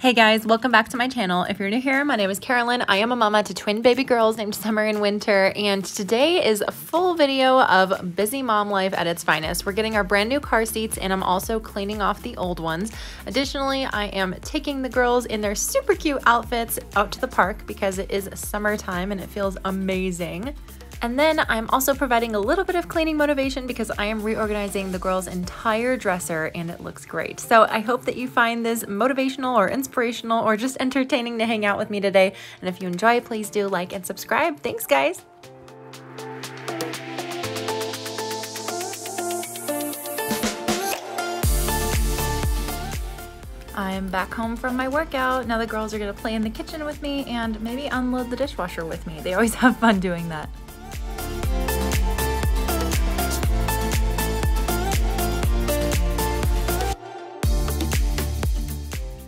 Hey guys, welcome back to my channel. If you're new here, my name is Carolyn. I am a mama to twin baby girls named Summer and Winter, and today is a full video of busy mom life at its finest. We're getting our brand new car seats, and I'm also cleaning off the old ones. Additionally, I am taking the girls in their super cute outfits out to the park because it is summertime and it feels amazing. And then I'm also providing a little bit of cleaning motivation because I am reorganizing the girls' entire dresser and it looks great. So I hope that you find this motivational or inspirational or just entertaining to hang out with me today. And if you enjoy, please do like and subscribe. Thanks, guys. I'm back home from my workout. Now the girls are gonna play in the kitchen with me and maybe unload the dishwasher with me. They always have fun doing that.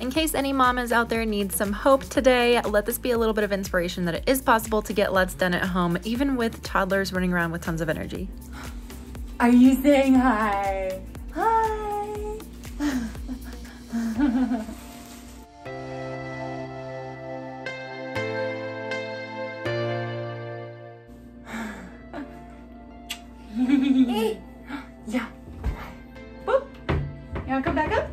In case any mamas out there need some hope today, let this be a little bit of inspiration that it is possible to get lots done at home, even with toddlers running around with tons of energy. Are you saying hi? Hi! Hey. Yeah. Boop. You wanna come back up?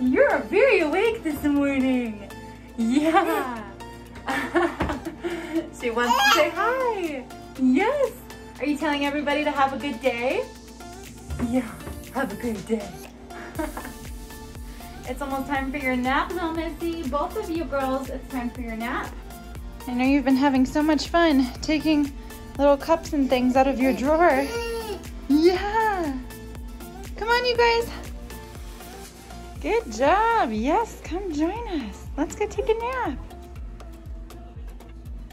You're very awake this morning. Yeah. She wants to say hi. Yes. Are you telling everybody to have a good day? Yeah. Have a good day. It's almost time for your nap, little Missy. Both of you girls, it's time for your nap. I know you've been having so much fun taking little cups and things out of your drawer. Yeah. Come on, you guys. Good job, yes, come join us. Let's go take a nap.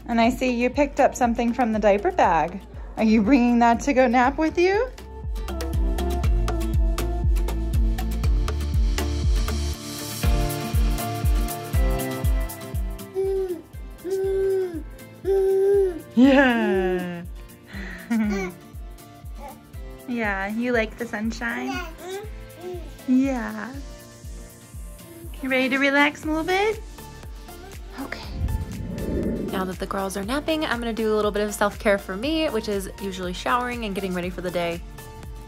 And I see you picked up something from the diaper bag. Are you bringing that to go nap with you? Yeah. Yeah, you like the sunshine? Yeah. You ready to relax a little bit? Okay. Now that the girls are napping, I'm gonna do a little bit of self-care for me, which is usually showering and getting ready for the day.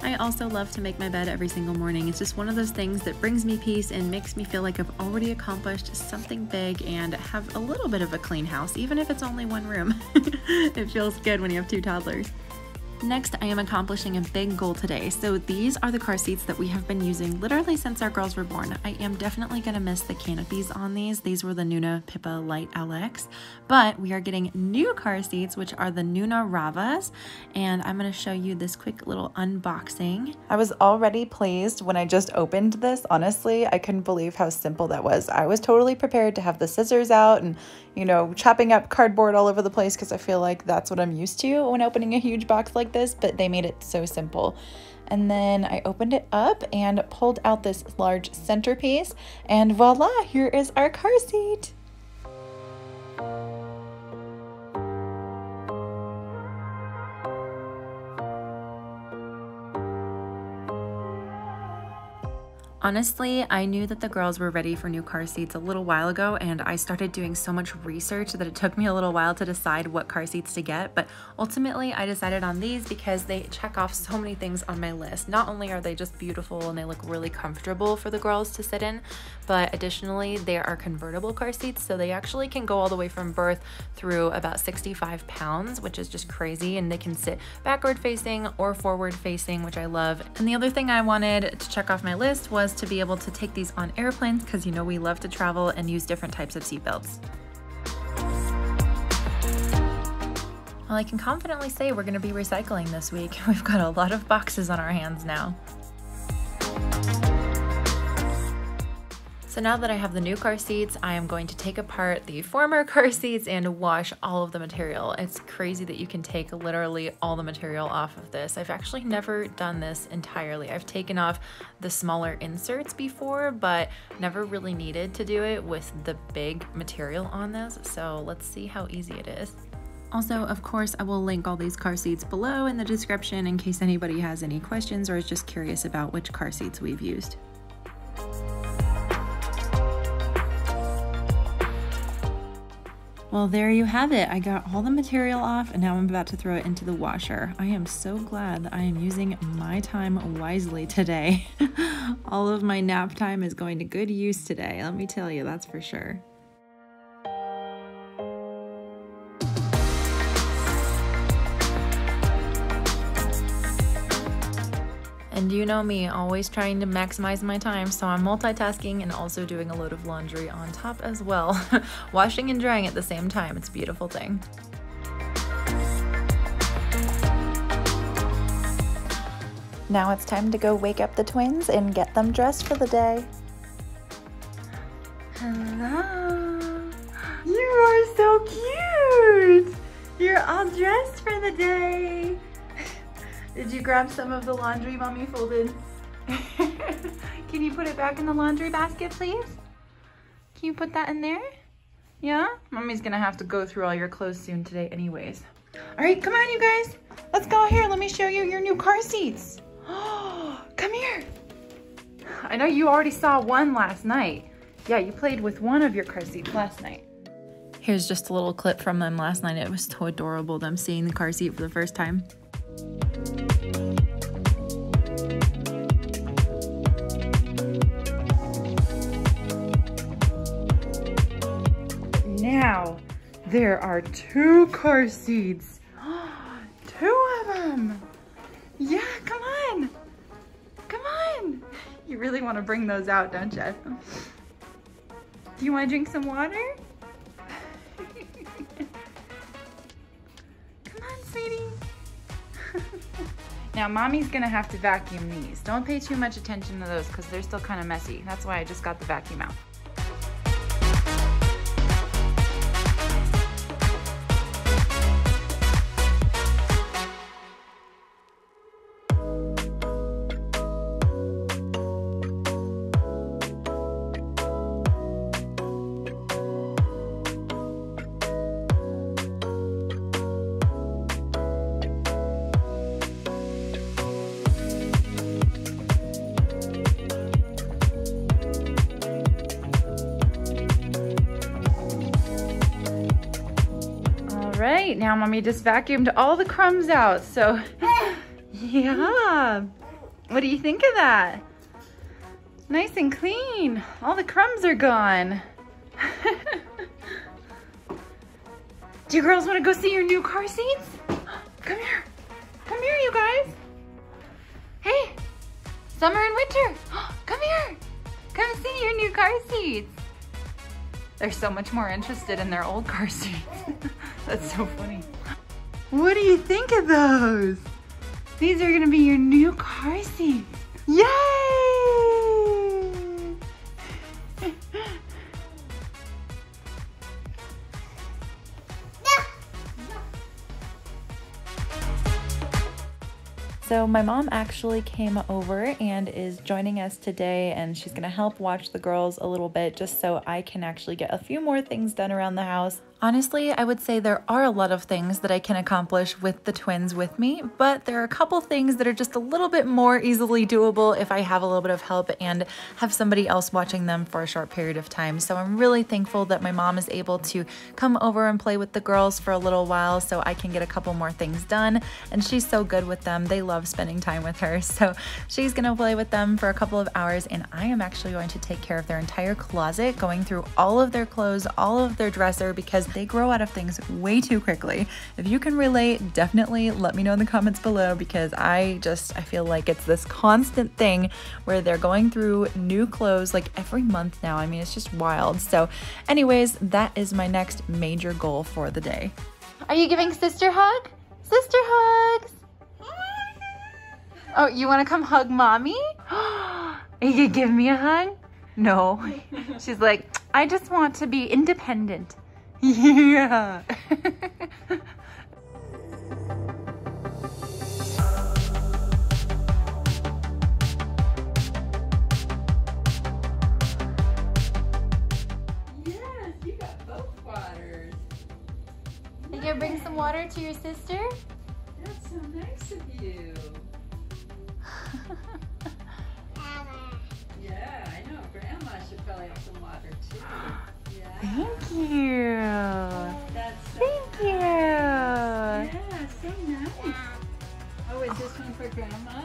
I also love to make my bed every single morning. It's just one of those things that brings me peace and makes me feel like I've already accomplished something big and have a little bit of a clean house, even if it's only one room. It feels good when you have two toddlers. Next, I am accomplishing a big goal today. So these are the car seats that we have been using literally since our girls were born. I am definitely gonna miss the canopies on these. These were the Nuna Pippa Lite LX, but we are getting new car seats, which are the Nuna Ravas. And I'm gonna show you this quick little unboxing. I was already pleased when I just opened this. Honestly, I couldn't believe how simple that was. I was totally prepared to have the scissors out and, you know, chopping up cardboard all over the place because I feel like that's what I'm used to when opening a huge box like this, but they made it so simple. And then I opened it up and pulled out this large centerpiece, and voila, here is our car seat. Honestly, I knew that the girls were ready for new car seats a little while ago, and I started doing so much research that it took me a little while to decide what car seats to get, but ultimately I decided on these because they check off so many things on my list. Not only are they just beautiful and they look really comfortable for the girls to sit in, but additionally they are convertible car seats, so they actually can go all the way from birth through about 65 pounds, which is just crazy, and they can sit backward facing or forward facing, which I love. And the other thing I wanted to check off my list was to be able to take these on airplanes because, you know, we love to travel and use different types of seatbelts. Well, I can confidently say we're going to be recycling this week. We've got a lot of boxes on our hands now. So now that I have the new car seats, I am going to take apart the former car seats and wash all of the material. It's crazy that you can take literally all the material off of this. I've actually never done this entirely. I've taken off the smaller inserts before, but never really needed to do it with the big material on this. So let's see how easy it is. Also, of course, I will link all these car seats below in the description in case anybody has any questions or is just curious about which car seats we've used. Well, there you have it. I got all the material off and now I'm about to throw it into the washer. I am so glad that I am using my time wisely today. All of my nap time is going to good use today. Let me tell you, that's for sure. And you know me, always trying to maximize my time, so I'm multitasking and also doing a load of laundry on top as well. Washing and drying at the same time, it's a beautiful thing. Now it's time to go wake up the twins and get them dressed for the day. Hello! You are so cute! You're all dressed for the day! Did you grab some of the laundry mommy folded? Can you put it back in the laundry basket, please? Can you put that in there? Yeah? Mommy's gonna have to go through all your clothes soon today anyways. All right, come on you guys. Let's go here. Let me show you your new car seats. Oh, come here. I know you already saw one last night. Yeah, you played with one of your car seats last night. Here's just a little clip from them last night. It was so adorable, them seeing the car seat for the first time. Now, there are two car seats. Two of them. Yeah, come on. Come on. You really want to bring those out, don't you? Do you want to drink some water? Come on, sweetie. Now, mommy's gonna have to vacuum these. Don't pay too much attention to those because they're still kind of messy. That's why I just got the vacuum out. Right, now mommy just vacuumed all the crumbs out, so yeah. What do you think of that? Nice and clean. All the crumbs are gone. Do you girls want to go see your new car seats? Come here. Come here, you guys. Hey, Summer and Winter. Come here. Come see your new car seats. They're so much more interested in their old car seats. That's so funny. What do you think of those? These are gonna be your new car seats. Yay! So my mom actually came over and is joining us today, and she's gonna help watch the girls a little bit just so I can actually get a few more things done around the house. Honestly, I would say there are a lot of things that I can accomplish with the twins with me, but there are a couple things that are just a little bit more easily doable if I have a little bit of help and have somebody else watching them for a short period of time. So I'm really thankful that my mom is able to come over and play with the girls for a little while so I can get a couple more things done. And she's so good with them. They love spending time with her. So she's gonna play with them for a couple of hours, and I am actually going to take care of their entire closet, going through all of their clothes, all of their dresser, because they grow out of things way too quickly. If you can relate, definitely let me know in the comments below, because I feel like it's this constant thing where they're going through new clothes like every month now. I mean, it's just wild. So anyways, that is my next major goal for the day. Are you giving sister hug? Sister hugs. Oh, you want to come hug mommy? You could give me a hug? No. She's like, I just want to be independent. Yeah. Yes, you got both waters. You gotta bring some water. water to your sister? That's so nice of you. Yeah, I know. Grandma should probably have some water too. Yeah. Thank you. Oh, that's so Thank you. Yeah, so nice. Oh, is this one for Grandma?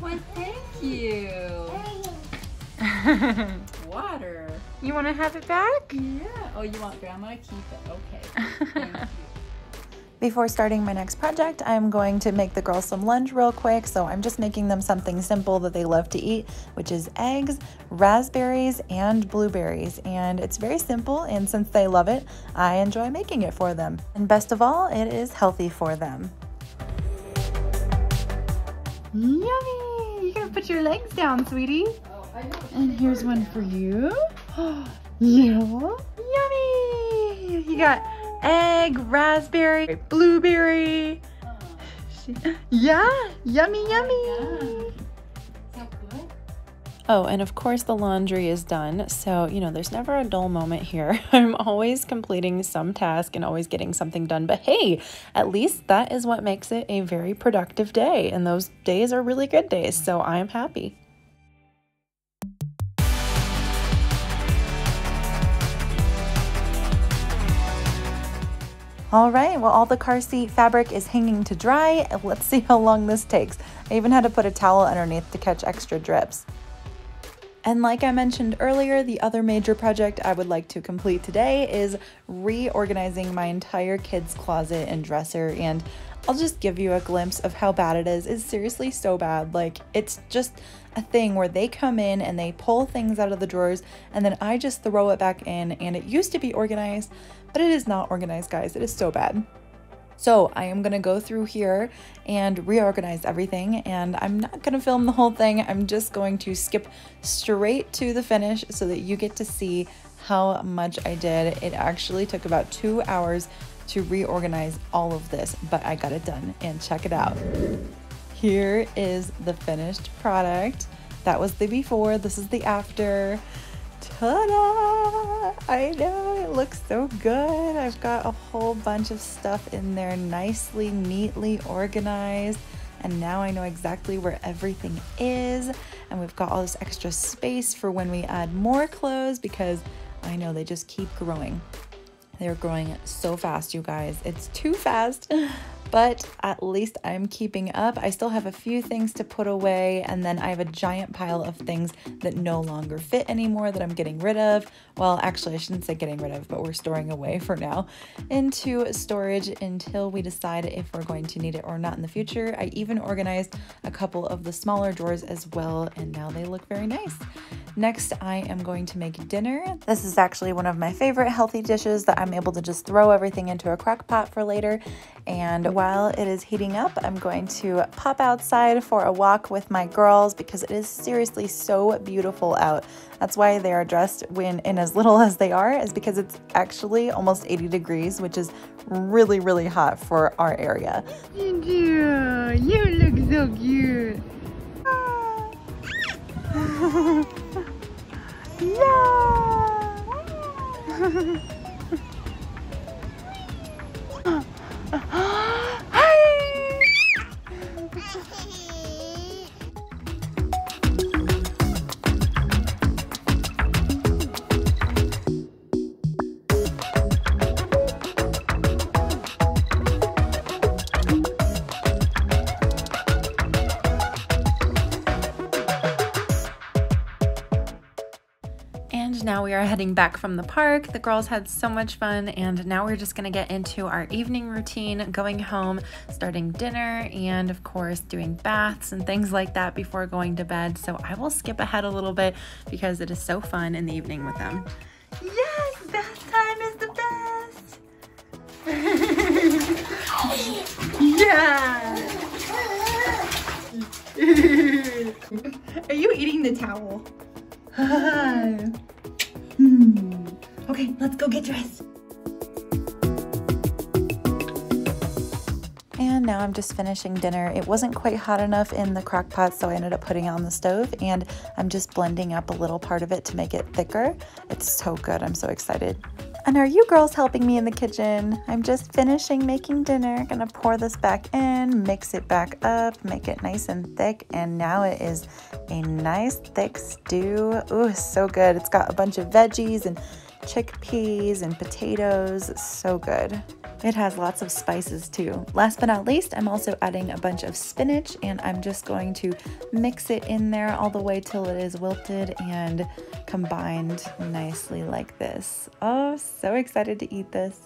Well, thank you. Water. You want to have it back? Yeah. Oh, you want Grandma to keep it? Okay. Thank you. Before starting my next project, I'm going to make the girls some lunch real quick. So I'm just making them something simple that they love to eat, which is eggs, raspberries, and blueberries. And it's very simple, and since they love it, I enjoy making it for them. And best of all, it is healthy for them. Yummy! You gotta put your legs down, sweetie. Oh, I know. And here's one for you. Yeah. Yummy! You got egg, raspberry, blueberry. Yeah, yummy, yummy. Oh, and of course the laundry is done, so you know there's never a dull moment here. I'm always completing some task and always getting something done, but hey, at least that is what makes it a very productive day, and those days are really good days, so I'm happy. All right, well, all the car seat fabric is hanging to dry. Let's see how long this takes. I even had to put a towel underneath to catch extra drips. And like I mentioned earlier, the other major project I would like to complete today is reorganizing my entire kids' closet and dresser, and I'll just give you a glimpse of how bad it is. It's seriously so bad. Like, it's just a thing where they come in and they pull things out of the drawers and then I just throw it back in, and it used to be organized, but it is not organized, guys. It is so bad. So I am gonna go through here and reorganize everything, and I'm not gonna film the whole thing. I'm just going to skip straight to the finish so that you get to see how much I did. It actually took about 2 hours to reorganize all of this, but I got it done, and check it out. Here is the finished product. That was the before, this is the after. Ta-da! I know, it looks so good. I've got a whole bunch of stuff in there, nicely, neatly organized. And now I know exactly where everything is. And we've got all this extra space for when we add more clothes, because I know they just keep growing. They're growing so fast, you guys. It's too fast. But at least I'm keeping up. I still have a few things to put away, and then I have a giant pile of things that no longer fit anymore that I'm getting rid of. Well, actually, I shouldn't say getting rid of, but we're storing away for now into storage until we decide if we're going to need it or not in the future. I even organized a couple of the smaller drawers as well, and now they look very nice. Next, I am going to make dinner. This is actually one of my favorite healthy dishes that I'm able to just throw everything into a crock pot for later, and while it is heating up, I'm going to pop outside for a walk with my girls because it is seriously so beautiful out. That's why they are dressed in as little as they are, is because it's actually almost 80 degrees, which is really, really hot for our area. Ginger, you look so cute. Yeah. Now we are heading back from the park. The girls had so much fun, and now we're just gonna get into our evening routine, going home, starting dinner, and of course doing baths and things like that before going to bed. So I will skip ahead a little bit because it is so fun in the evening with them. Yes, bath time is the best. Yeah. Are you eating the towel? Okay, let's go get dressed. And now I'm just finishing dinner. It wasn't quite hot enough in the crock pot, so I ended up putting it on the stove, and I'm just blending up a little part of it to make it thicker. It's so good. I'm so excited. And are you girls helping me in the kitchen? I'm just finishing making dinner. Gonna pour this back in, mix it back up, make it nice and thick. And now it is a nice thick stew. Ooh, so good. It's got a bunch of veggies and chickpeas and potatoes. So good. It has lots of spices too. Last but not least, I'm also adding a bunch of spinach, and I'm just going to mix it in there all the way till it is wilted and combined nicely like this. Oh, so excited to eat this.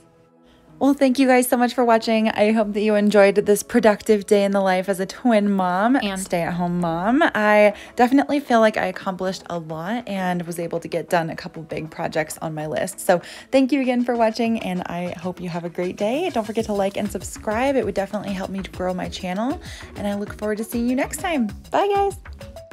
Well, thank you guys so much for watching. I hope that you enjoyed this productive day in the life as a twin mom and stay-at-home mom. I definitely feel like I accomplished a lot and was able to get done a couple big projects on my list. So thank you again for watching, and I hope you have a great day. Don't forget to like and subscribe. It would definitely help me to grow my channel, and I look forward to seeing you next time. Bye, guys.